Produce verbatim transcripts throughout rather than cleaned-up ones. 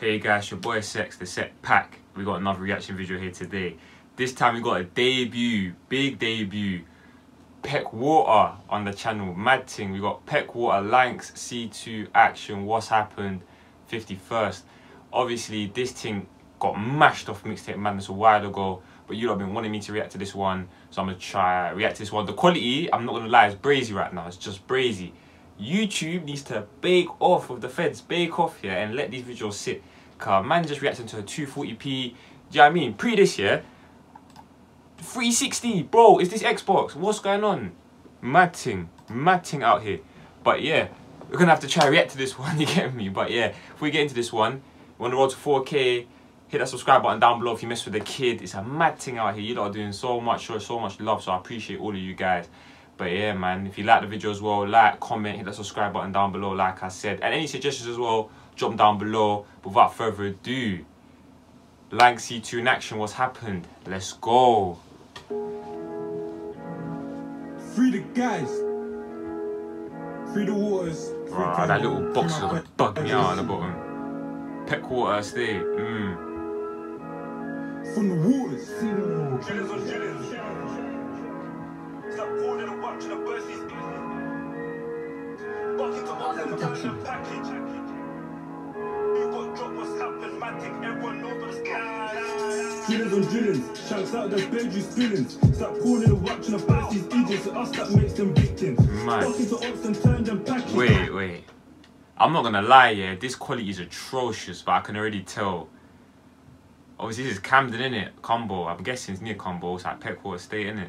Hey guys, your boy Sex the Set Pack. We got another reaction video here today. This time we got a debut, big debut. Peckwater on the channel, mad thing. We got Peckwater, Lankz, C two, Action, What's Happened, fifty-first. Obviously this thing got mashed off Mixtape Madness a while ago, but you lot have been wanting me to react to this one, so I'm gonna try react to this one. The quality, I'm not gonna lie, is brazy right now. It's just brazy. YouTube needs to bake off with the feds, bake off here and let these videos sit. Cause man just reacting to a two forty p, do you know what I mean? Pre this year, three sixty, bro, is this Xbox? What's going on? Mad thing, mad thing out here. But yeah, we're gonna have to try react to this one, you get me? But yeah, if we get into this one, we're on the road to four K, hit that subscribe button down below if you mess with the kid. It's a mad thing out here. You lot are doing so much, so much love, so I appreciate all of you guys. But yeah, man, if you like the video as well, like, comment, hit that subscribe button down below, like I said. And any suggestions as well, drop them down below. Without further ado, Lankz C two in Action, What's Happened? Let's go. Free the guys. Free the waters. Free oh, that little box is going to bug me out on the bottom. Peckwater, stay. Mm. From the waters. Chillers on chillers. Drillers on drillings, shouts out their bedroom spillings. Stop calling and watching the bus, these D Js to us that makes them victims. Man, wait, wait. I'm not gonna lie, yeah, this quality is atrocious, but I can already tell. Obviously, this is Camden, innit? Combo, I'm guessing it's near Combo, it's like Peckwater State, innit?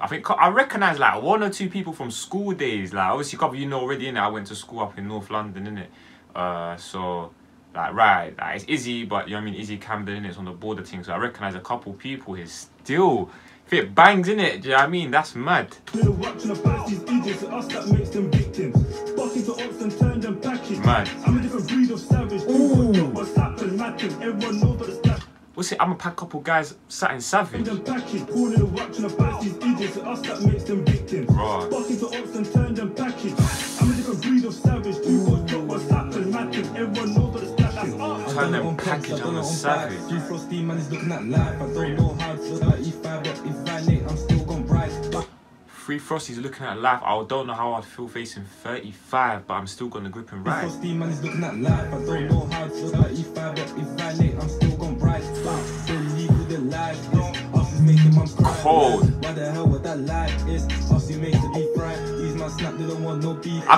I think I recognise like one or two people from school days. Like obviously a couple of you know already, innit? I went to school up in North London, innit? Uh so like right, like it's Izzy, but you know what I mean, Izzy Camden, innit? It's on the border thing, so I recognise a couple people here still. If it bangs, innit, do you know what I mean? That's mad. Mad. Ooh. What's it? I'm a pack couple guys sat in Savage. Bro. Turn them package on the Savage. Free Frosty's looking at life. I don't know how I'd feel facing thirty-five, but I'm still gonna grip and ride. Frosty man is looking at life. I don't know how to thirty-five, but if I late, I'm still gonna ride. Cold. I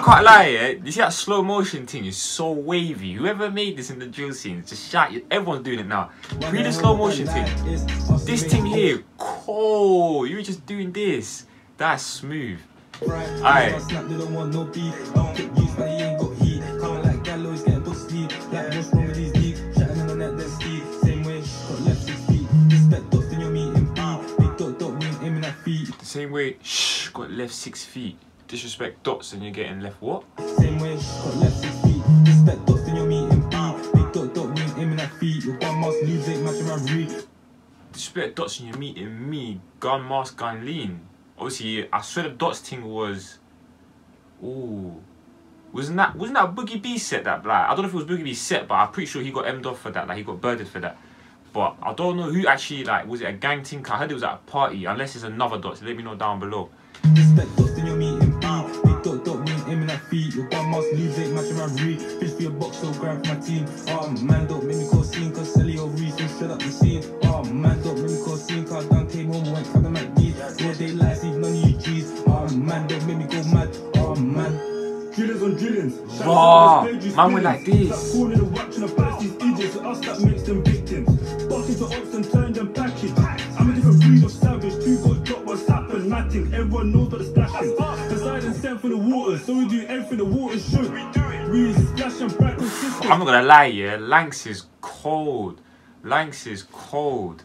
can't lie, yeah. You see that slow motion thing is so wavy. Whoever made this in the drill scene, just shout. Everyone's doing it now. Read the slow motion thing. This thing here, cold. You were just doing this. That's smooth. Alright. Same way, shh, got left six feet. Disrespect dots and you're getting left what? Same way, got left six feet. Disrespect dots and you're meeting beat. Big dot dot wing aiming at feet. Your gun mask leaves it, matching my read. Disrespect dots and you're meeting me. Gun mask, gun lean. Obviously, I swear the dots thing was. Ooh. Wasn't that wasn't that Boogie B set that black? Like, I don't know if it was Boogie B set, but I'm pretty sure he got M'd off for that, like he got birded for that. But I don't know who actually, like, was it a gang thing? I heard it was at a party, unless it's another dot, so let me know down below. Respect dots in your meeting, bound. Big dot dot wing aiming at feet. Your gun mask leaves it, matching my read. Fish for your box, so grab my team. Oh, man, don't make me call scene, cause Sally or Reese will shut up the scene. Oh, man, don't make me call scene, cause Dan came home, went for the McDees. Where they lie, see none of you G's. Oh, man, don't make me go mad. Oh, man. Drillers on drillings. Wow, man went like this. Stop calling and watching the bus, these idiots to us that makes them victims. Busting to ops and turn them package. I'm a different breed of savage. Two got dropped, what's happened? Matting, everyone knows what the splash is. Poseidon sent for the water, so we do everything the water should. We do it. We splash and back system. I'm not gonna lie, yeah. Lankz is cold. Lankz is cold.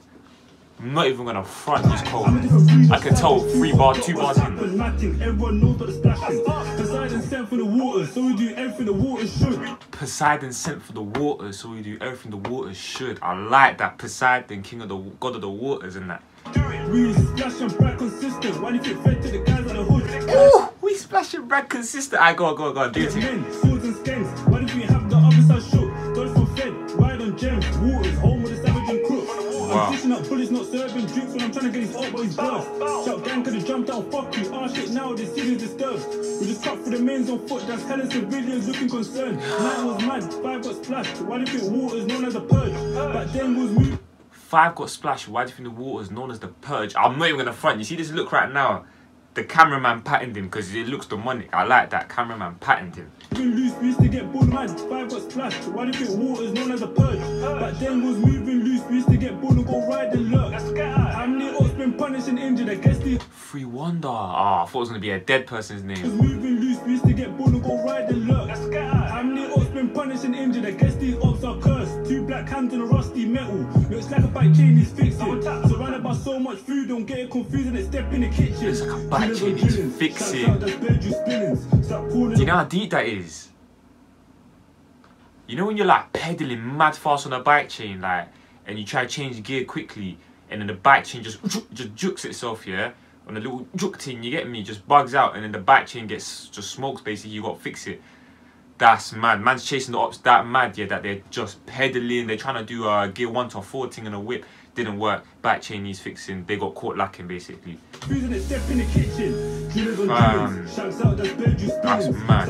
I'm not even gonna front, he's cold. I can tell three bar, two bars in. Poseidon sent for the water, so we do everything the water should. Poseidon sent for the water, so we do everything the water should. I like that. Poseidon, king of the god of the waters, and that. We splashing bread consistent. Why did you fed to the guys on the hood? Ooh, we splashing bread consistent. I go, go, go, do it. Swords and skins. Why did we have the other side shook? Don't fed. Pushing up, pulling, not serving drinks when I'm trying to get his art, but he's burst. Shout gang could have jumped out, fuck you. Ah shit, now this season's disturbed. We just cut for the mains on foot, that's hell and civilians looking concerned. Night was mad, five got splashed. Why do you think water's known as the purge? Back then was me. Five got splashed, why do you think the water's known as the purge? I'm not even gonna front. You see this look right now? The cameraman patterned him because it looks demonic. I like that. Cameraman patterned him. Loose, we used to get bull mad. Five got splashed. Why do you think water's known as a purge? Back then was moving loose. We used to get bull and go ride and lurk. How many oats been punished and injured? I guess the Free Wonder. Ah, oh, I thought it was gonna be a dead person's name. Was moving loose. We used to get bull and go ride and lurk. How many oats been punished and injured? I guess these oats are cursed. Two black hands and a rusty metal. Looks like a bike chain is fixed. Surrounded by so much food, don't get it confused and it step in the kitchen. It's like a bike. Actually, need to fix it. Do you know how deep that is? You know when you're like pedaling mad fast on a bike chain, like, and you try to change gear quickly, and then the bike chain just just jukes itself, yeah, on a little juke thing. You get me? Just bugs out, and then the bike chain gets just smokes. Basically, you got to fix it. That's mad. Man's chasing the ops that mad, yeah, that they're just pedaling. They're trying to do a gear one to a four thing in a whip. Didn't work. Back chain needs fixing. They got caught lacking basically. Um, that's mad.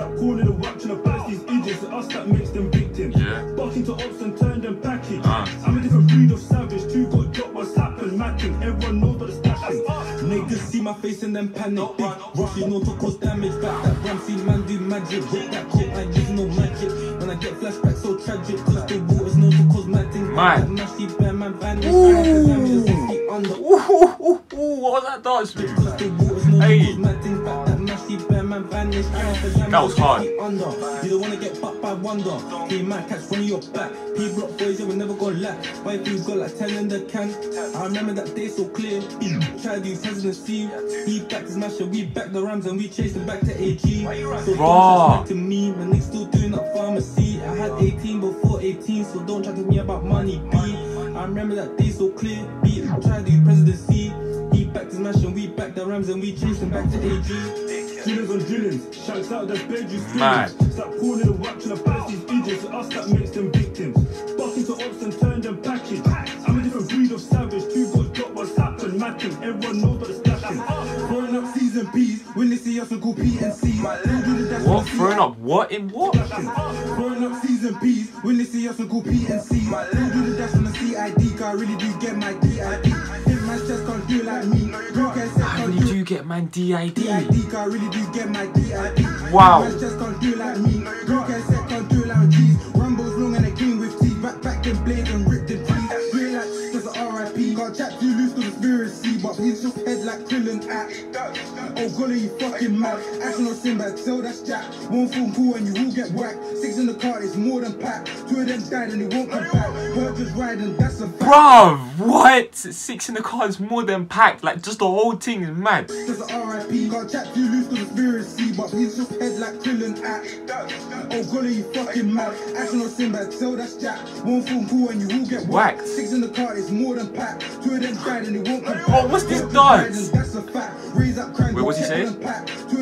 Yeah. Bucking to ops and turned them package. I'm a different breed of savage. Two got dropped. What's happened? Matching. Everyone knows that it's stashing. Niggas see my face and then panic. Big roughly known to cause damage. Back that Ramsey man do magic. Rip that clip like there's no magic. When I get flashbacks so tragic. Cause the water's known to cause mad things. Man. Ooh, ooh, ooh, what was that dance? Hey, that was hard. You don't want to get fucked by wonder. He might catch one of your back. He block boys, you will never go lack. Why if you got like ten in the can? I remember that day so clear. Try to do presidency. He backed his masher, we backed the Rams and we chased him back to A G. So don't to me, my niggas still doing up pharmacy. I had eighteen before eighteen, so don't chat to me about money, B. I remember that day so clear, beat him, tried to do presidency. He backed his mash and we backed the Rams and we chased him back to A G. Drillers on drillings, shouts out the bedroom students. Stop calling the watch and the past these idiots, so us that makes them victims. Busting to ops and turned them package. I'm a different breed of savage, two got dropped, what's happened, matting. Everyone knows that it's stashing. Throwing up C's and B's, when they see us we go P and C. What? Throwing up what in what? Throwing up C's and B's, when they see us we go P and C. I really do get my D I D. If my chest can't do like me, you guys said I really do get my D I D. I really do get my D I D. Wow. My chest can't do like me, you guys said can't do like these. Rambo's long and a king with teeth. Back back and blade and ripped the teeth. Real like there's an R I P. Can't chat too loose conspiracy, but he's just head like Krillin at. Oh golly, you fucking mad. Action or sin, but so that's Jack. One phone call and you will get whacked. Six in the car is more than packed. Two of them died and they won't come back. Bruv, what? Six in the car is more than packed. Like, just the whole thing is mad. There's an R I P, can't chat too loose conspiracy, but he's just head like Krillin at. Oh golly, you fucking mad. Action or sin, but so that's Jack. One phone call and you will get whacked. Six in the car is more than packed. Two of them died and they won't come back. Oh, what's this dance? Wait, what's he saying? Two of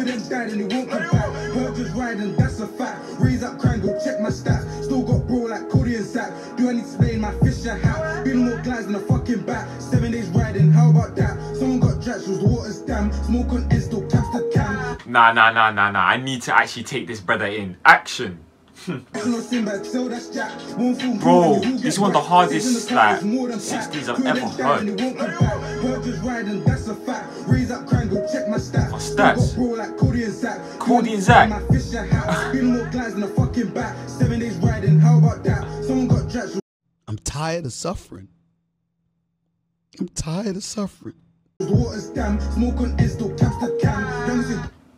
them died and they won't come back. Purchase riding, that's a fact. Raise up crime, go check my stats. Still got bro like Cody and Zach. Do I need to explain my Fisher hat? Been more glass than a fucking bat. Seven days riding, how about that? Someone got tracks, was water's damn. Smoke on insta, caps the cam. Nah, nah, nah, nah, nah. I need to actually take this brother in. Action. Bro, this is one of the hardest like sixties I've ever heard. For stats, Cody and Zach. I'm tired of suffering. I'm tired of suffering.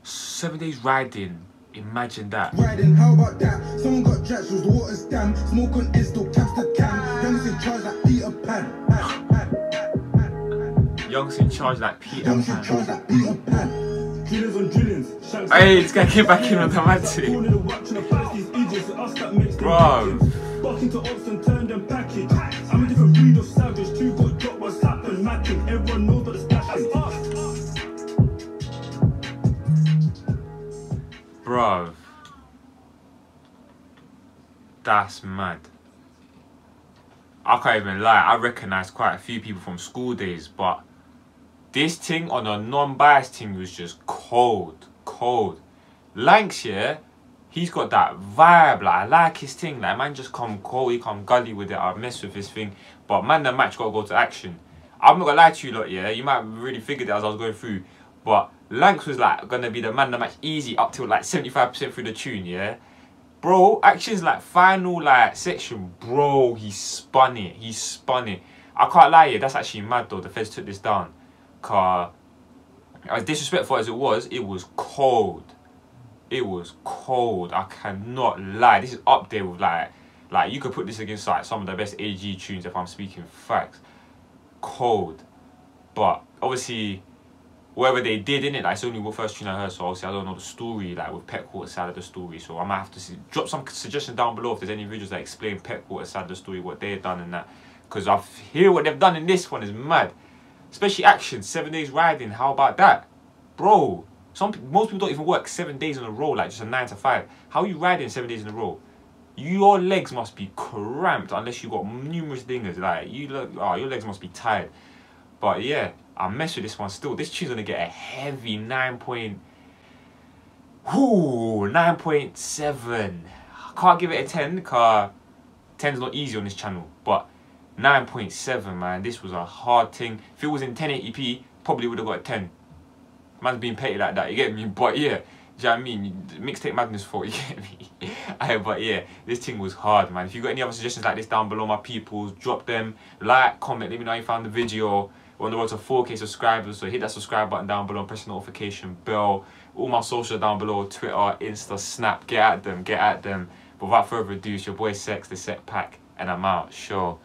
Seven days riding. Imagine that. Riding, how about that? Someone got tracks, was the water's damn. Smoke on insta, caps the cam. Young's in charge like Peter Pan. Young's in charge like Peter Pan. Hey, this guy came back in on the magic. Bruv. Bucking to ops and turned them package. I'm a different breed of savage. Two got dropped, what's happened, matching. Everyone knows that it's dashing. Bruv, that's mad. I can't even lie, I recognise quite a few people from school days, but this thing on a non-biased thing was just cold, cold. Lankz, yeah, he's got that vibe, like I like his thing, like man just come cold, he come gully with it, I mess with his thing, but man the match gotta go to Action. I'm not gonna lie to you lot, yeah, you might have really figured it as I was going through, but Lankz was like gonna be the man the match easy up till like seventy-five percent through the tune, yeah. Bro, Action's like final like section, bro, he spun it, he spun it. I can't lie, yeah, that's actually mad though, the feds took this down. Car, as disrespectful as it was, it was cold. It was cold, I cannot lie. This is up there with like, like you could put this against like some of the best A G tunes if I'm speaking facts. Cold. But obviously, whatever they did in it, like, it's only the first tune I heard, so obviously I don't know the story, like with Peckwater side of the story, so I might have to see, drop some suggestions down below if there's any videos that explain Peckwater side of the story, what they've done and that, because I hear what they've done in this one is mad, especially Action, seven days riding, how about that? Bro, some most people don't even work seven days in a row, like just a nine to five, how are you riding seven days in a row? Your legs must be cramped unless you got numerous dingers, like, you look, oh, your legs must be tired, but yeah. I mess with this one still. This tune's gonna get a heavy nine point... Ooh, nine point seven. I can't give it a ten, because ten's not easy on this channel. But nine point seven, man. This was a hard thing. If it was in ten eighty p, probably would have got a ten. Man's being petty like that, you get me? But yeah, do you know what I mean? Mixtape Madness for, you get me? Aye, but yeah, this thing was hard, man. If you got any other suggestions like this down below, my peoples, drop them. Like, comment, let me know how you found the video. We're on the road to four K subscribers, so hit that subscribe button down below and press the notification bell. All my socials down below, Twitter, Insta, Snap, get at them, get at them. But without further ado, it's your boy Sex the Set Pack, and I'm out, sure.